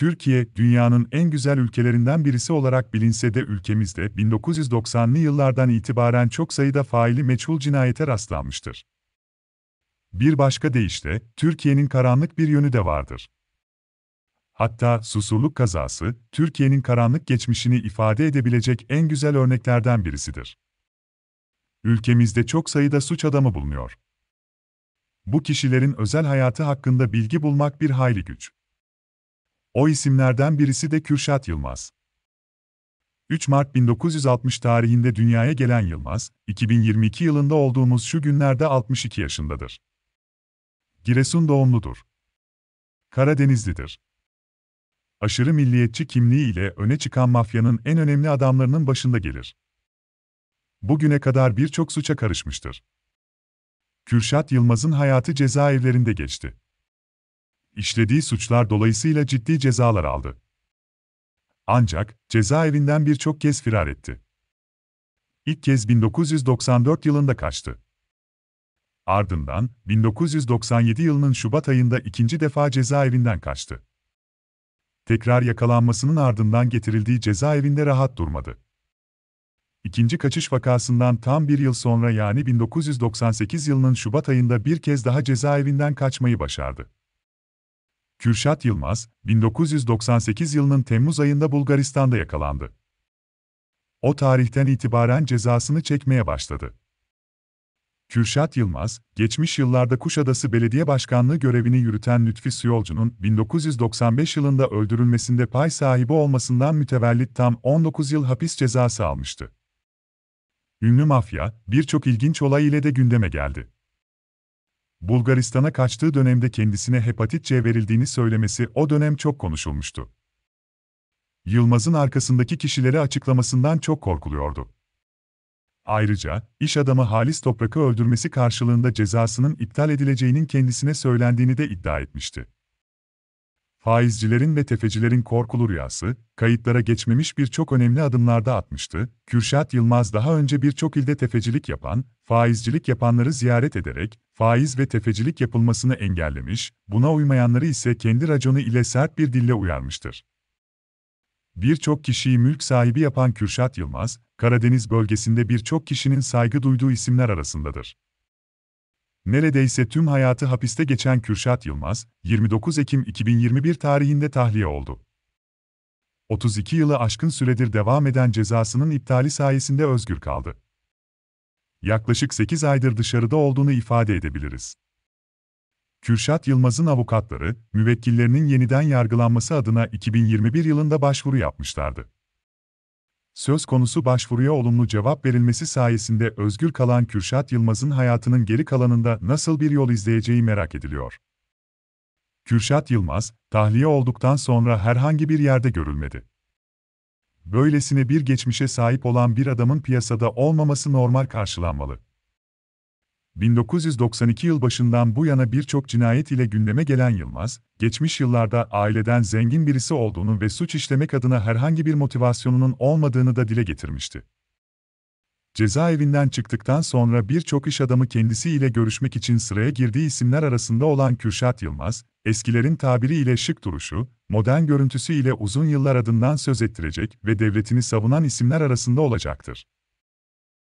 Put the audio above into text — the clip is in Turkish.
Türkiye, dünyanın en güzel ülkelerinden birisi olarak bilinse de ülkemizde 1990'lı yıllardan itibaren çok sayıda faili meçhul cinayete rastlanmıştır. Bir başka deyişle, Türkiye'nin karanlık bir yönü de vardır. Hatta Susurluk Kazası, Türkiye'nin karanlık geçmişini ifade edebilecek en güzel örneklerden birisidir. Ülkemizde çok sayıda suç adamı bulunuyor. Bu kişilerin özel hayatı hakkında bilgi bulmak bir hayli güç. O isimlerden birisi de Kürşat Yılmaz. 3 Mart 1960 tarihinde dünyaya gelen Yılmaz, 2022 yılında olduğumuz şu günlerde 62 yaşındadır. Giresun doğumludur. Karadenizlidir. Aşırı milliyetçi kimliği ile öne çıkan mafyanın en önemli adamlarının başında gelir. Bugüne kadar birçok suça karışmıştır. Kürşat Yılmaz'ın hayatı cezaevlerinde geçti. İşlediği suçlar dolayısıyla ciddi cezalar aldı. Ancak cezaevinden birçok kez firar etti. İlk kez 1994 yılında kaçtı. Ardından 1997 yılının Şubat ayında ikinci defa cezaevinden kaçtı. Tekrar yakalanmasının ardından getirildiği cezaevinde rahat durmadı. İkinci kaçış vakasından tam bir yıl sonra yani 1998 yılının Şubat ayında bir kez daha cezaevinden kaçmayı başardı. Kürşat Yılmaz, 1998 yılının Temmuz ayında Bulgaristan'da yakalandı. O tarihten itibaren cezasını çekmeye başladı. Kürşat Yılmaz, geçmiş yıllarda Kuşadası Belediye Başkanlığı görevini yürüten Lütfi Suyolcu'nun 1995 yılında öldürülmesinde pay sahibi olmasından mütevellit tam 19 yıl hapis cezası almıştı. Ünlü mafya, birçok ilginç olay ile de gündeme geldi. Bulgaristan'a kaçtığı dönemde kendisine Hepatit C verildiğini söylemesi o dönem çok konuşulmuştu. Yılmaz'ın arkasındaki kişileri açıklamasından çok korkuluyordu. Ayrıca, iş adamı Halis Toprak'ı öldürmesi karşılığında cezasının iptal edileceğinin kendisine söylendiğini de iddia etmişti. Faizcilerin ve tefecilerin korkulu rüyası, kayıtlara geçmemiş birçok önemli adımlarda atmıştı. Kürşat Yılmaz daha önce birçok ilde tefecilik yapan, faizcilik yapanları ziyaret ederek, faiz ve tefecilik yapılmasını engellemiş, buna uymayanları ise kendi raconu ile sert bir dille uyarmıştır. Birçok kişiyi mülk sahibi yapan Kürşat Yılmaz, Karadeniz bölgesinde birçok kişinin saygı duyduğu isimler arasındadır. Neredeyse tüm hayatı hapiste geçen Kürşat Yılmaz, 29 Ekim 2021 tarihinde tahliye oldu. 32 yılı aşkın süredir devam eden cezasının iptali sayesinde özgür kaldı. Yaklaşık 8 aydır dışarıda olduğunu ifade edebiliriz. Kürşat Yılmaz'ın avukatları, müvekkillerinin yeniden yargılanması adına 2021 yılında başvuru yapmışlardı. Söz konusu başvuruya olumlu cevap verilmesi sayesinde özgür kalan Kürşat Yılmaz'ın hayatının geri kalanında nasıl bir yol izleyeceği merak ediliyor. Kürşat Yılmaz, tahliye olduktan sonra herhangi bir yerde görülmedi. Böylesine bir geçmişe sahip olan bir adamın piyasada olmaması normal karşılanmalı. 1992 yıl başından bu yana birçok cinayet ile gündeme gelen Yılmaz, geçmiş yıllarda aileden zengin birisi olduğunu ve suç işlemek adına herhangi bir motivasyonunun olmadığını da dile getirmişti. Cezaevinden çıktıktan sonra birçok iş adamı kendisiyle görüşmek için sıraya girdiği isimler arasında olan Kürşat Yılmaz, eskilerin tabiriyle şık duruşu, modern görüntüsü ile uzun yıllar adından söz ettirecek ve devletini savunan isimler arasında olacaktır.